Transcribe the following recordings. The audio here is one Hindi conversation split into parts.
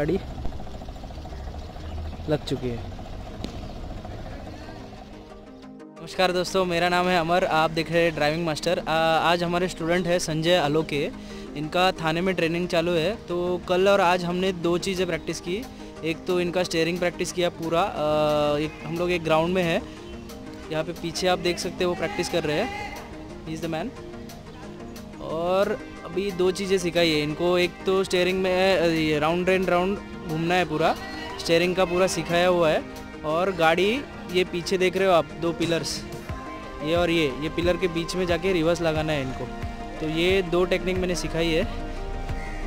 गाड़ी लग चुकी है। नमस्कार दोस्तों, मेरा नाम है अमर, आप देख रहे हैं ड्राइविंग मास्टर। आज हमारे स्टूडेंट है संजय आलोके, इनका थाने में ट्रेनिंग चालू है। तो कल और आज हमने दो चीज़ें प्रैक्टिस की। एक तो इनका स्टेयरिंग प्रैक्टिस किया पूरा, हम लोग एक ग्राउंड में है, यहाँ पे पीछे आप देख सकते हो वो प्रैक्टिस कर रहे हैं, ही इज़ द मैन। और अभी दो चीज़ें सिखाई है इनको। एक तो स्टेयरिंग में राउंड एंड राउंड घूमना है पूरा, स्टेयरिंग का पूरा सिखाया हुआ है। और गाड़ी ये पीछे देख रहे हो आप, दो पिलर्स, ये और ये पिलर के बीच में जाके रिवर्स लगाना है इनको। तो ये दो टेक्निक मैंने सिखाई है,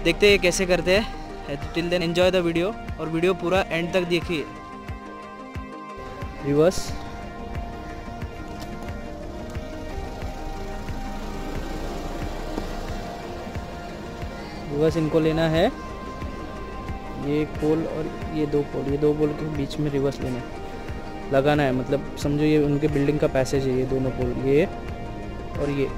देखते हैं कैसे करते हैं। Till then enjoy the video, और वीडियो पूरा एंड तक देखिए। रिवर्स, रिवर्स इनको लेना है, ये एक पोल और ये दो पोल के बीच में रिवर्स लेना है, लगाना है। मतलब समझो ये उनके बिल्डिंग का पैसेज है, ये दोनों पोल, ये और ये।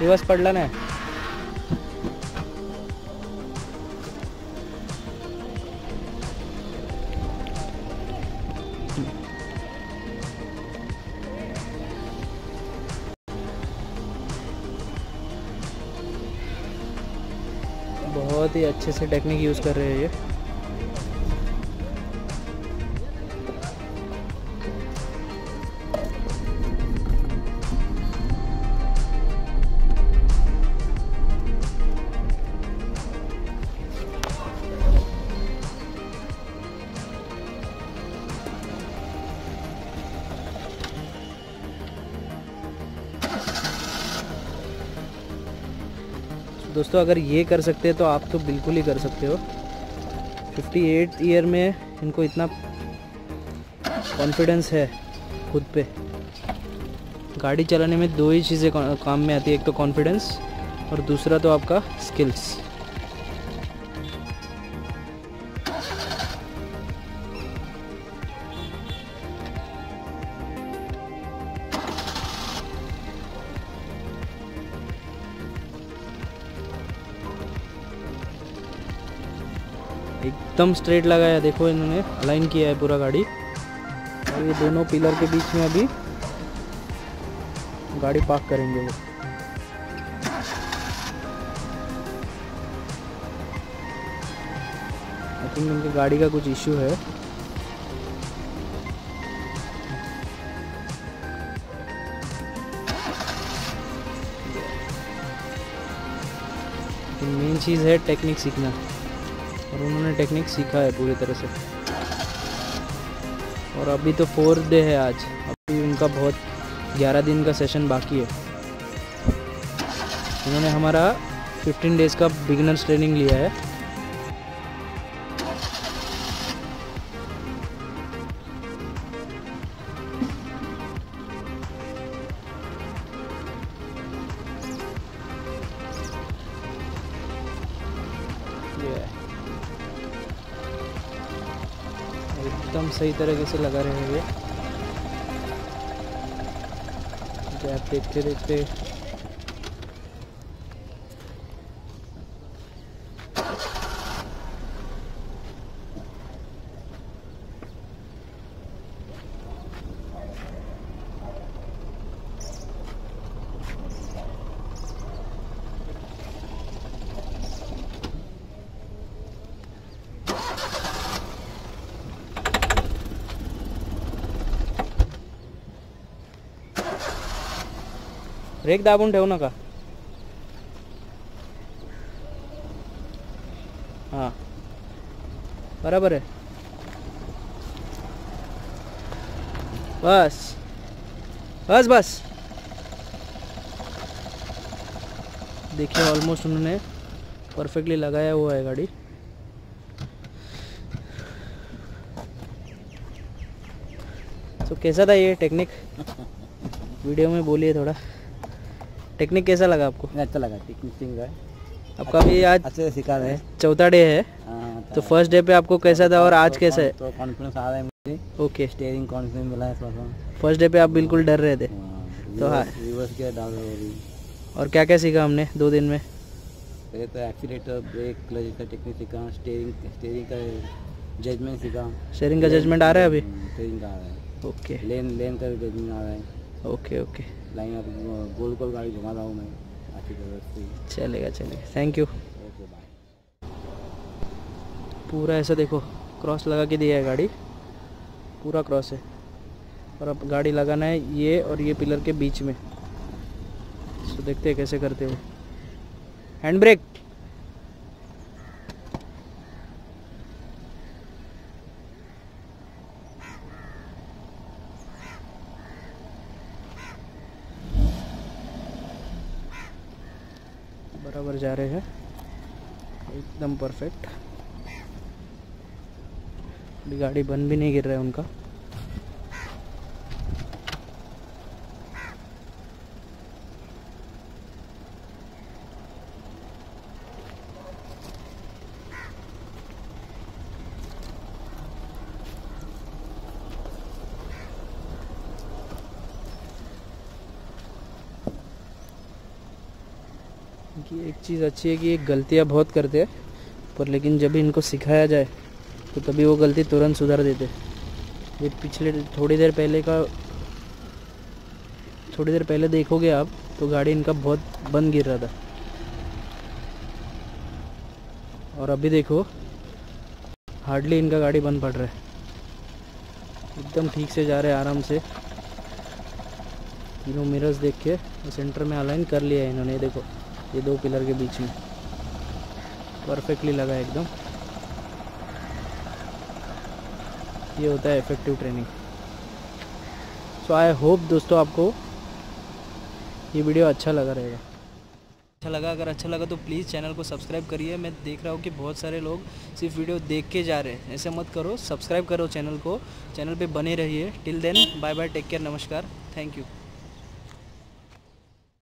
रिवर्स पड़ लेना है। बहुत ही अच्छे से टेक्निक यूज़ कर रहे हैं ये। दोस्तों, अगर ये कर सकते हैं तो आप तो बिल्कुल ही कर सकते हो। 58 ईयर में इनको इतना कॉन्फिडेंस है खुद पे। गाड़ी चलाने में दो ही चीज़ें काम में आती है, एक तो कॉन्फिडेंस और दूसरा तो आपका स्किल्स। एकदम स्ट्रेट लगाया, देखो इन्होंने अलाइन किया है पूरा गाड़ी। और ये दोनों पिलर के बीच में अभी गाड़ी पार्क करेंगे वो। आई थिंक उनकी गाड़ी का कुछ इश्यू है। मेन चीज़ है टेक्निक सीखना, और उन्होंने टेक्निक सीखा है पूरी तरह से। और अभी तो 4th डे है आज, अभी उनका बहुत 11 दिन का सेशन बाकी है। उन्होंने हमारा 15 डेज़ का बिगिनर्स ट्रेनिंग लिया है। एकदम सही तरीके से लगा रहे हैं ये। गैप देखते देखते ब्रेक दाबून ठेवू नका। हाँ, बराबर है, बस बस बस। देखिए ऑलमोस्ट उन्होंने परफेक्टली लगाया हुआ है गाड़ी। तो कैसा था ये टेक्निक, वीडियो में बोलिए थोड़ा। टेक्निक कैसा लगा आपको? अच्छा लगा, टेक्निक सिंह है आपका। अभी आज अच्छे से सिखा रहे हैं, 4था डे है। तो फर्स्ट डे पे आपको कैसा था और आज कैसा है? तो कॉन्फिडेंस आ रहा है मुझे। ओके, स्टीयरिंग कॉन्फिडेंस मिला है थोड़ा। फर्स्ट डे पे आप बिल्कुल डर रहे थे तो हाँ, रिवर्स गियर डाउन हो रही। और क्या क्या सीखा हमने 2 दिन में? पहले तो एक्सीलेटर, ब्रेक, क्लच का टेक्निक सीखा, स्टीयरिंग का जजमेंट सीखा। स्टीयरिंग का जजमेंट आ रहा है अभी? स्टीयरिंग का आ रहा है। ओके, लेन का जजमेंट आ रहा है। ओके ओके, लाइन आप गोल गोल गाड़ी घुमा रहा हूँ मैं। चलेगा चलेगा, थैंक यू। पूरा ऐसा देखो क्रॉस लगा के दिया है, गाड़ी पूरा क्रॉस है और अब गाड़ी लगाना है ये और ये पिलर के बीच में। तो देखते हैं कैसे करते हो। हैंड ब्रेक, बराबर जा रहे हैं, एकदम परफेक्ट। गाड़ी बंद भी नहीं गिर रहा है उनका। कि एक चीज़ अच्छी है कि ये गलतियाँ बहुत करते हैं पर लेकिन जब इनको सिखाया जाए तो तभी वो गलती तुरंत सुधार देते। ये पिछले थोड़ी देर पहले देखोगे आप तो गाड़ी इनका बहुत बंद गिर रहा था और अभी देखो हार्डली इनका गाड़ी बंद पड़ रहा है। एकदम ठीक से जा रहे हैं, आराम से। तीनों मिरर्स देख के सेंटर में अलाइन कर लिया है इन्होंने। देखो ये 2 पिलर के बीच में परफेक्टली लगा एकदम। ये होता है effective training. So I hope दोस्तों आपको ये वीडियो अच्छा लगा। अगर अच्छा लगा तो प्लीज़ चैनल को सब्सक्राइब करिए। मैं देख रहा हूँ कि बहुत सारे लोग सिर्फ वीडियो देख के जा रहे हैं, ऐसे मत करो, सब्सक्राइब करो चैनल को। चैनल पे बने रहिए। Till then bye bye, take care, नमस्कार, थैंक यू।